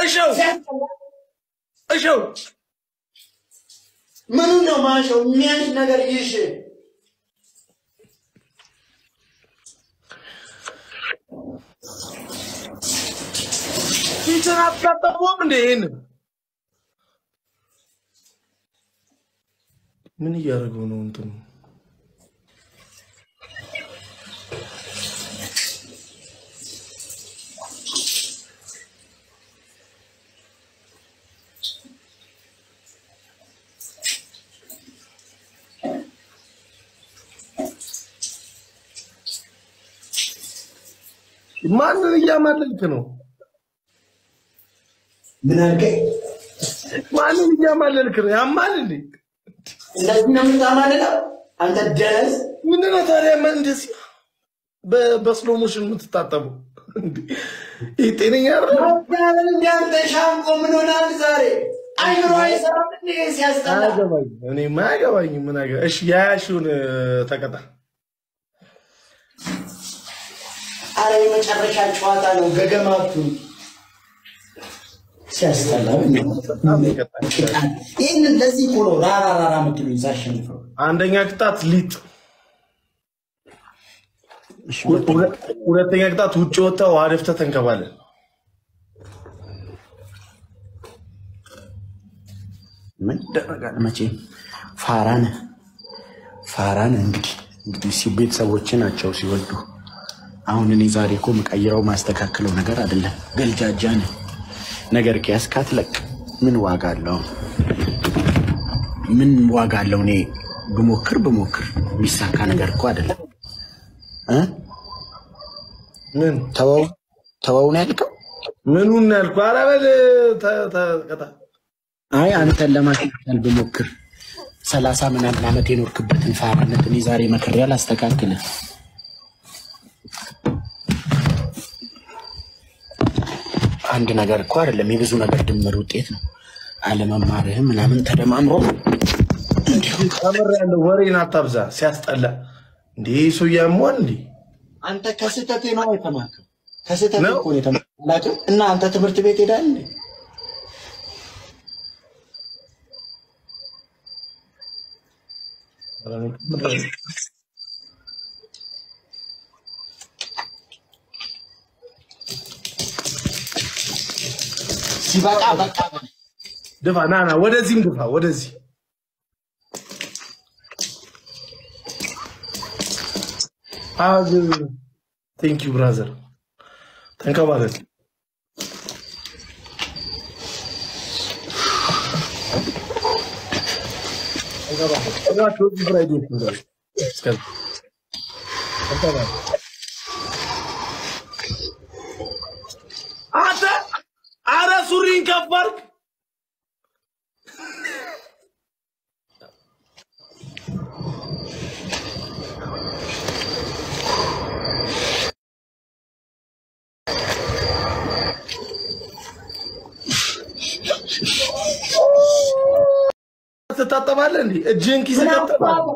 أشوف من ما أشوف مين نقدر يشي كتاب كتابهم دين من يارجونه أنتم ماذا يعمل لكنه؟ من هالكي؟ ماذا يعمل لكنه؟ يعمل لي. لكن أنت تعمل لا؟ أنت جالس؟ من أنا ترى من جالس؟ بس لو مش المتطابق. يتني يا رب. أنا جالس شام كمنو نازاري. أي رواية سامني سياسة. أنا جواي. أنا ما جواي من هالكي. أشياء شو نتكلم. أنا من شركة شواطئ وجمعتهم. سأستلم. إن الذي كله رارا متلوزاشين فيه. عندنا كتات ليت. ولا تيجي كتات وجوتها وعرفتها تنكبل. ما ده ما شيء. فاران عندي سبيت سوتشنا تشوسي ولدو. أونني زاريكم كأيرو ما استكاكلو نجار أدلة قل جاجان نجار كياس كاتلك من واقع لون بموكر مساكا نجار كوادلة من توونالك منونالك ولا بل تا أي أنت لما تقول بموكر سلاسة من العمتين وركبت الفارنة نزاري مكريال استكاكله عندنا جار كوار لما يبزونا قدم مروتيتنا على ما معرهم أنا من ترى ما أمره أمر أنه ورينا طبزة سياست الله دي سويا مولي أنت كسيتة ما يتماك كسيتة يكون يتماك لكن إن أنت تبرتبيت داني دفع نانا ودزي مدفع ودزي thank you brother thank you brother سورين كفرك تتطبع لني الجنكي سكتبع